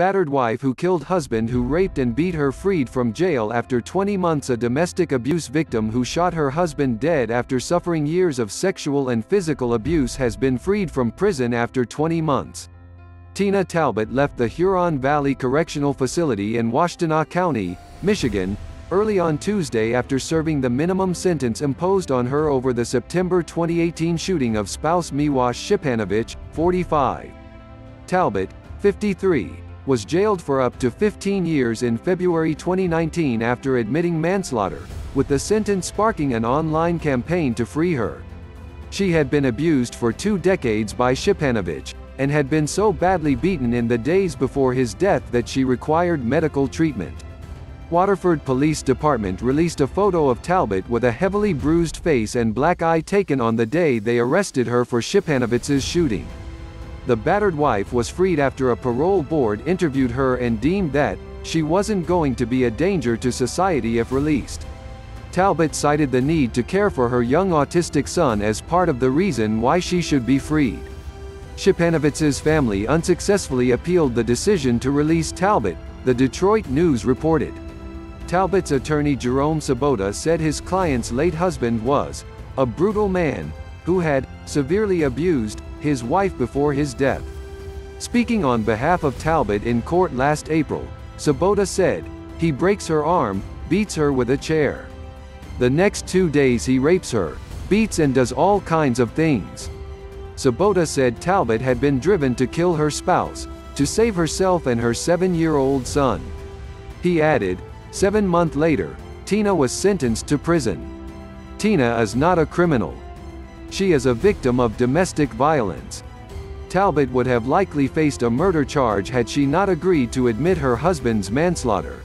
battered wife who killed husband who raped and beat her freed from jail after 20 months. A domestic abuse victim who shot her husband dead after suffering years of sexual and physical abuse has been freed from prison after 20 months. Tina Talbot left the Huron Valley Correctional Facility in Washtenaw County, Michigan, early on Tuesday after serving the minimum sentence imposed on her over the September 2018 shooting of spouse Miwa Shipanovich, 45. Talbot, 53, was jailed for up to 15 years in February 2019 after admitting manslaughter, with the sentence sparking an online campaign to free her. She had been abused for 2 decades by Shipanovich, and had been so badly beaten in the days before his death that she required medical treatment. Waterford Police Department released a photo of Talbot with a heavily bruised face and black eye taken on the day they arrested her for Shipanovich's shooting. The battered wife was freed after a parole board interviewed her and deemed that she wasn't going to be a danger to society if released. Talbot cited the need to care for her young autistic son as part of the reason why she should be freed. Shipanovich's family unsuccessfully appealed the decision to release Talbot, the Detroit News reported. Talbot's attorney Jerome Sabota said his client's late husband was a brutal man who had severely abused his wife before his death. Speaking on behalf of Talbot in court last April, Sabota said, "He breaks her arm, beats her with a chair. The next 2 days he rapes her, beats and does all kinds of things." Sabota said Talbot had been driven to kill her spouse, to save herself and her 7-year-old son. He added, 7 months later, Tina was sentenced to prison. Tina is not a criminal. She is a victim of domestic violence. Talbot would have likely faced a murder charge had she not agreed to admit her husband's manslaughter.